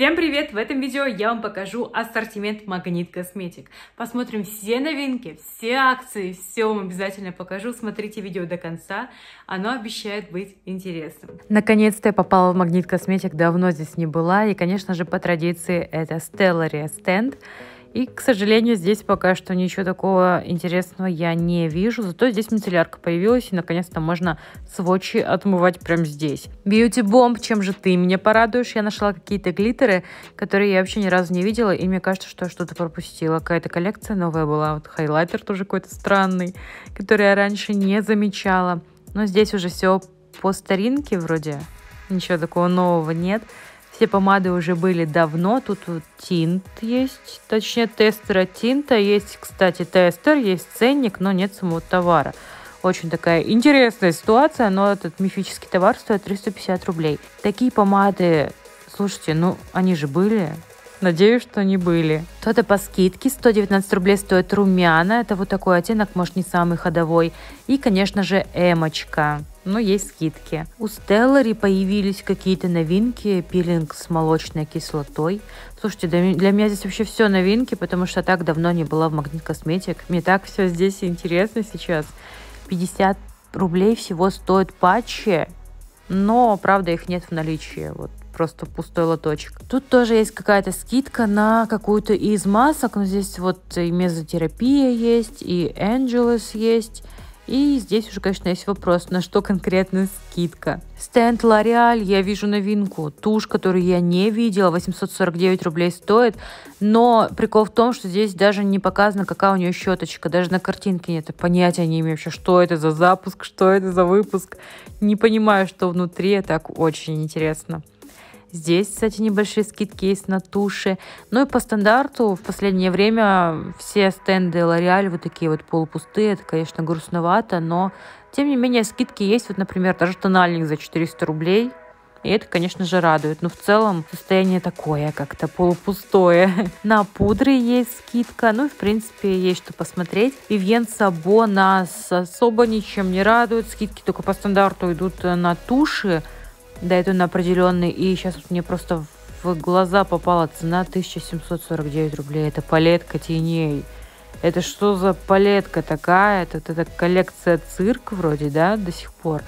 Всем привет! В этом видео я вам покажу ассортимент Магнит Косметик. Посмотрим все новинки, все акции, все вам обязательно покажу. Смотрите видео до конца, оно обещает быть интересным. Наконец-то я попала в Магнит Косметик, давно здесь не была. И, конечно же, по традиции это Stellary стенд. И, к сожалению, здесь пока что ничего такого интересного я не вижу. Зато здесь мицеллярка появилась, и, наконец-то, можно свотчи отмывать прямо здесь. Бьюти-бомб, чем же ты меня порадуешь? Я нашла какие-то глиттеры, которые я вообще ни разу не видела, и мне кажется, что я что-то пропустила. Какая-то коллекция новая была, вот хайлайтер тоже какой-то странный, который я раньше не замечала. Но здесь уже все по старинке вроде, ничего такого нового нет. Все помады уже были давно, тут тинт есть, точнее тестера тинта, есть, кстати, тестер, есть ценник, но нет самого товара. Очень такая интересная ситуация, но этот мифический товар стоит 350 рублей. Такие помады, слушайте, ну они же были, надеюсь, что они были. Что-то по скидке, 119 рублей стоит румяна, это вот такой оттенок, может, не самый ходовой, и, конечно же, эмочка. Но есть скидки. У Stellary появились какие-то новинки. Пилинг с молочной кислотой. Слушайте, для меня здесь вообще все новинки, потому что так давно не была в Магнит Косметик. Мне так все здесь интересно сейчас. 50 рублей всего стоят патчи, но, правда, их нет в наличии. Вот просто пустой лоточек. Тут тоже есть какая-то скидка на какую-то из масок. Но здесь вот и мезотерапия есть, и Angelus есть. И здесь уже, конечно, есть вопрос, на что конкретно скидка. Стенд L'Oreal, я вижу новинку. Тушь, которую я не видела, 849 рублей стоит. Но прикол в том, что здесь даже не показано, какая у нее щеточка. Даже на картинке нет. Понятия не имею вообще, что это за запуск, что это за выпуск. Не понимаю, что внутри. Так очень интересно. Здесь, кстати, небольшие скидки есть на туши. Ну и по стандарту в последнее время все стенды L'Oreal вот такие вот полупустые. Это, конечно, грустновато, но тем не менее скидки есть. Вот, например, даже тональник за 400 рублей. И это, конечно же, радует. Но в целом состояние такое как-то полупустое. На пудры есть скидка. Ну и, в принципе, есть что посмотреть. Vivienne Sabo нас особо ничем не радует. Скидки только по стандарту идут на туши. Да, это на определенный. И сейчас вот мне просто в глаза попала цена 1749 рублей. Это палетка теней. Это что за палетка такая? Это коллекция цирк вроде, да, до сих пор.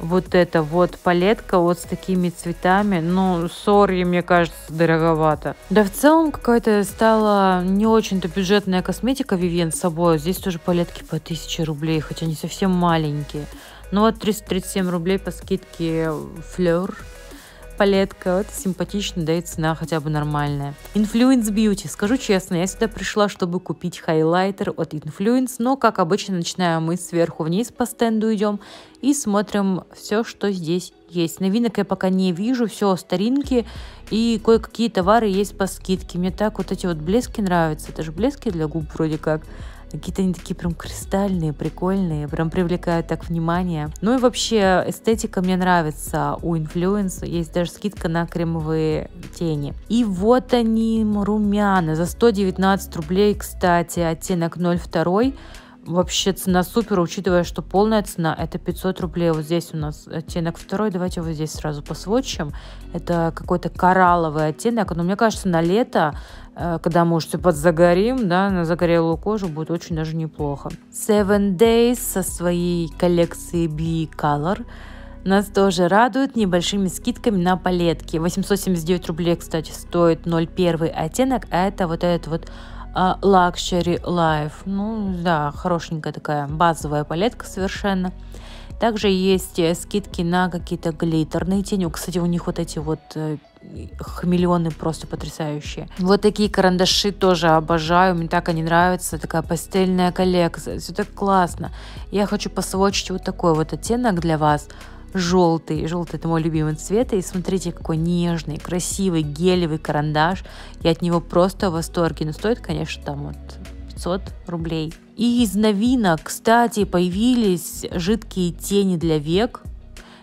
Вот это вот палетка вот с такими цветами. Ну, сори, мне кажется, дороговато. Да, в целом какая-то стала не очень-то бюджетная косметика Vivienne Sabo. Здесь тоже палетки по 1000 рублей, хотя они совсем маленькие. Ну вот 337 рублей по скидке Fleur палетка. Вот симпатично, да и цена хотя бы нормальная. Influence Beauty. Скажу честно, я сюда пришла, чтобы купить хайлайтер от Influence, но, как обычно, начинаем мы сверху вниз по стенду идем и смотрим все, что здесь есть. Новинок я пока не вижу, все старинки и кое-какие товары есть по скидке. Мне так вот эти вот блески нравятся, это же блески для губ вроде как. Какие-то они такие прям кристальные, прикольные, прям привлекают так внимание. Ну и вообще эстетика мне нравится у Influence. Есть даже скидка на кремовые тени. И вот они, румяна. За 119 рублей, кстати, оттенок 0,2. Вообще цена супер, учитывая, что полная цена это 500 рублей. Вот здесь у нас оттенок 2. Давайте его здесь сразу посвотчим. Это какой-то коралловый оттенок. Но мне кажется, на лето, когда мы уже все подзагорим, да, на загорелую кожу будет очень даже неплохо. Seven Days со своей коллекцией Bee Color нас тоже радует небольшими скидками на палетки. 879 рублей, кстати, стоит 0,1 оттенок. А это вот этот вот Luxury Life. Ну да, хорошенькая такая базовая палетка совершенно. Также есть скидки на какие-то глиттерные тени. Кстати, у них вот эти вот хамелеоны просто потрясающие. Вот такие карандаши тоже обожаю. Мне так они нравятся. Такая пастельная коллекция. Все так классно. Я хочу посвотчить вот такой вот оттенок для вас. Желтый. Желтый – это мой любимый цвет. И смотрите, какой нежный, красивый гелевый карандаш. Я от него просто в восторге. Но стоит, конечно, там вот 500 рублей. И из новинок, кстати, появились жидкие тени для век.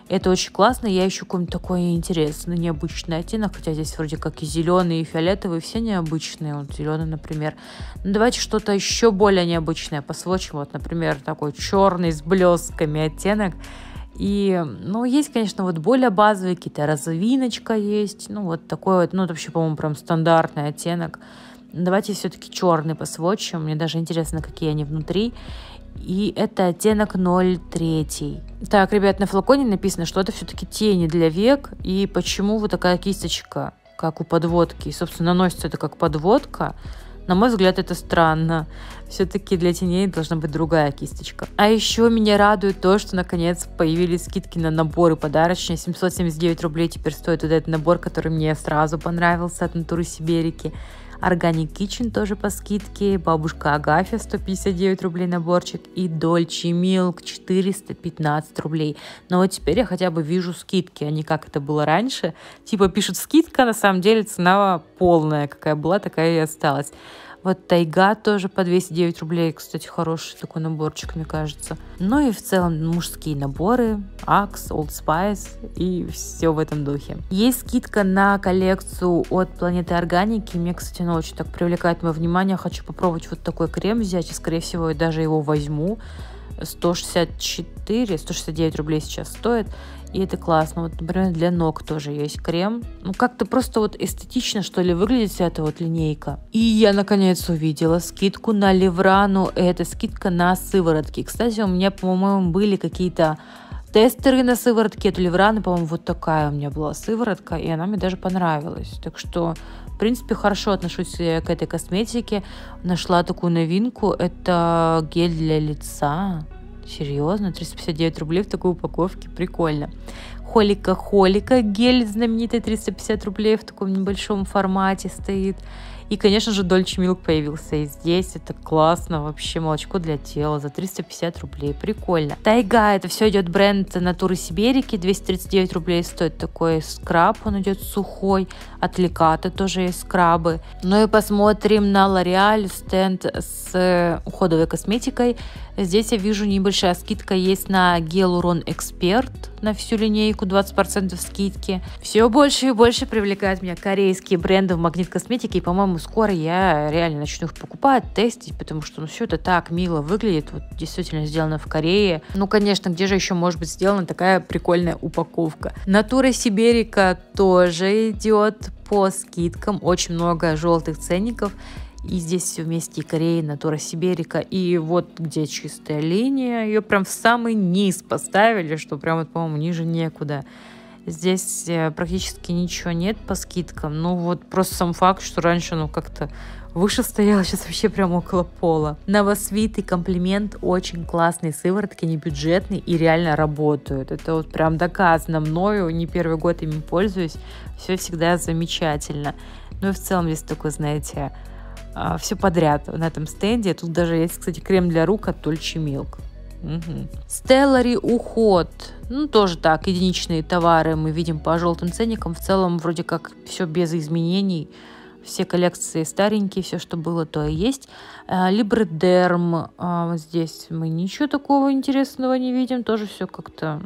Это очень классно. Я ищу какой-нибудь такой интересный, необычный оттенок. Хотя здесь вроде как и зеленый, и фиолетовый. Все необычные. Вот зеленый, например. Но давайте что-то еще более необычное посвочим. Вот, например, такой черный с блесками оттенок. И, ну, есть, конечно, вот более базовые, какие-то розовиночка есть, ну, вот такой вот, ну, это вообще, по-моему, прям стандартный оттенок. Давайте все-таки черный посвотчим, мне даже интересно, какие они внутри. И это оттенок 0,3. Так, ребят, на флаконе написано, что это все-таки тени для век, и почему вот такая кисточка, как у подводки, и, собственно, наносится это как подводка. На мой взгляд, это странно. Все-таки для теней должна быть другая кисточка. А еще меня радует то, что наконец появились скидки на наборы подарочные. 779 рублей теперь стоит вот этот набор, который мне сразу понравился от Натуры Сиберики. Organic Kitchen тоже по скидке. Бабушка Агафья 159 рублей наборчик. И Dolce Milk 415 рублей. Но вот теперь я хотя бы вижу скидки, а не как это было раньше. Типа пишут скидка, на самом деле цена полная. Какая была, такая и осталась. Вот Тайга тоже по 209 рублей. Кстати, хороший такой наборчик, мне кажется. Ну и в целом мужские наборы. Axe, Old Spice и все в этом духе. Есть скидка на коллекцию от Планеты Органики. Мне, кстати, она очень так привлекает мое внимание. Хочу попробовать вот такой крем взять. И, скорее всего, я даже его возьму. 169 рублей сейчас стоит. И это классно. Вот, например, для ног тоже есть крем. Ну, как-то просто вот эстетично, что ли, выглядит вся эта вот линейка. И я, наконец, увидела скидку на Леврану. Это скидка на сыворотки. Кстати, у меня, по-моему, были какие-то тестеры на сыворотки от Левраны. По-моему, вот такая у меня была сыворотка. И она мне даже понравилась. Так что, в принципе, хорошо отношусь к этой косметике. Нашла такую новинку. Это гель для лица. Серьезно, 359 рублей в такой упаковке, прикольно. Холика-холика, гель знаменитый, 350 рублей в таком небольшом формате стоит. И, конечно же, Dolce Milk появился и здесь, это классно, вообще молочко для тела за 350 рублей, прикольно. Тайга, это все идет бренд Натуры Сиберики, 239 рублей стоит такой скраб, он идет сухой, от Леката тоже есть скрабы. Ну и посмотрим на L'Oreal, стенд с уходовой косметикой. Здесь я вижу небольшая скидка есть на гел Урон Эксперт, на всю линейку 20% скидки. Все больше и больше привлекают меня корейские бренды в Магнит Косметике, и, по-моему, скоро я реально начну их покупать, тестить, потому что, ну, все это так мило выглядит, вот действительно сделано в Корее. Ну, конечно, где же еще может быть сделана такая прикольная упаковка. Natura Siberica тоже идет по скидкам, очень много желтых ценников. И здесь все вместе и Корея, и Натура Сиберика, и вот где чистая линия, ее прям в самый низ поставили, что прям вот, по-моему, ниже некуда. Здесь практически ничего нет по скидкам, ну вот просто сам факт, что раньше оно как-то выше стояло, сейчас вообще прям около пола. Новосвит и Комплимент очень классные сыворотки, не бюджетные и реально работают. Это вот прям доказано мною, не первый год ими пользуюсь, все всегда замечательно. Ну и в целом здесь такой, знаете, все подряд на этом стенде. Тут даже есть, кстати, крем для рук от Dolce Milk. Stellary уход. Ну, тоже так, единичные товары мы видим по желтым ценникам. В целом, вроде как, все без изменений. Все коллекции старенькие, все, что было, то и есть. Librederm. Здесь мы ничего такого интересного не видим. Тоже все как-то...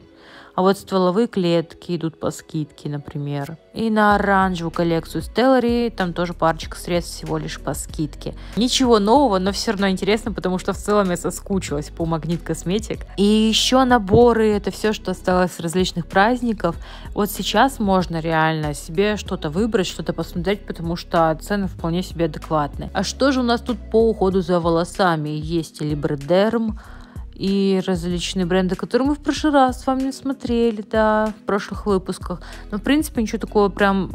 А вот стволовые клетки идут по скидке, например. И на оранжевую коллекцию Stellary там тоже парочка средств всего лишь по скидке. Ничего нового, но все равно интересно, потому что в целом я соскучилась по Магнит Косметик. И еще наборы, это все, что осталось с различных праздников. Вот сейчас можно реально себе что-то выбрать, что-то посмотреть, потому что цены вполне себе адекватны. А что же у нас тут по уходу за волосами? Есть Librederm. И различные бренды, которые мы в прошлый раз с вами смотрели, да, в прошлых выпусках. Но, в принципе, ничего такого прям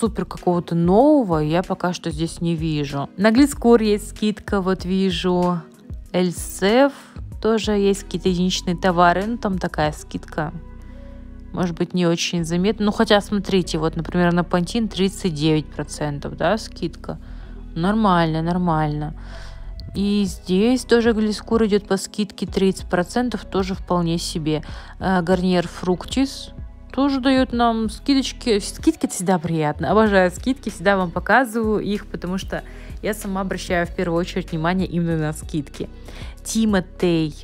супер какого-то нового я пока что здесь не вижу. На Глисс Кур есть скидка, вот вижу. Эль Сеф тоже есть какие-то единичные товары, ну, там такая скидка. Может быть, не очень заметна. Ну, хотя, смотрите, вот, например, на Пантин 39%, да, скидка. Нормально, нормально. И здесь тоже Глисс Кур идет по скидке 30%, тоже вполне себе. Гарниер Фруктис тоже дает нам скидочки. Скидки всегда приятно. Обожаю скидки, всегда вам показываю их, потому что я сама обращаю в первую очередь внимание именно на скидки. Тимотей,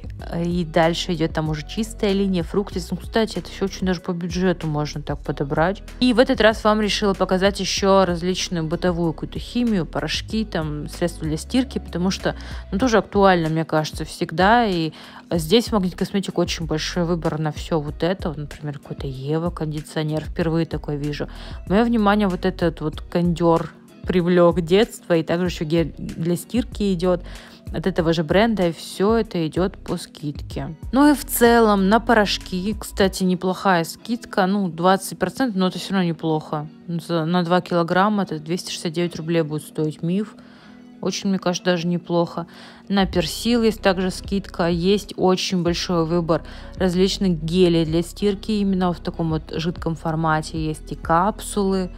и дальше идет там уже чистая линия, Фруктис. Ну, кстати, это все очень даже по бюджету можно так подобрать. И в этот раз вам решила показать еще различную бытовую какую-то химию, порошки, там, средства для стирки, потому что, ну, тоже актуально, мне кажется, всегда. И здесь в Магнит Косметик очень большой выбор на все вот это. Вот, например, какой-то Ева кондиционер, впервые такой вижу. Мое внимание вот этот вот кондер привлек детство, и также еще гель для стирки идет от этого же бренда, и все это идет по скидке. Ну и в целом на порошки, кстати, неплохая скидка, ну 20%, но это все равно неплохо. На 2 килограмма это 269 рублей будет стоить миф. Очень, мне кажется, даже неплохо. На Персил есть также скидка. Есть очень большой выбор различных гелей для стирки. Именно в таком вот жидком формате есть и капсулы.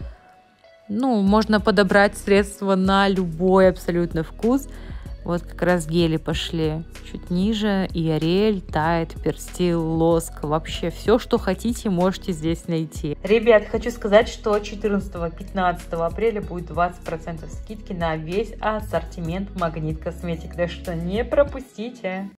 Ну, можно подобрать средства на любой абсолютно вкус. Вот как раз гели пошли чуть ниже. И Ариэль, Тайд, Персил, Лоск. Вообще все, что хотите, можете здесь найти. Ребят, хочу сказать, что 14-15 апреля будет 20% скидки на весь ассортимент Магнит Косметик. Так что не пропустите!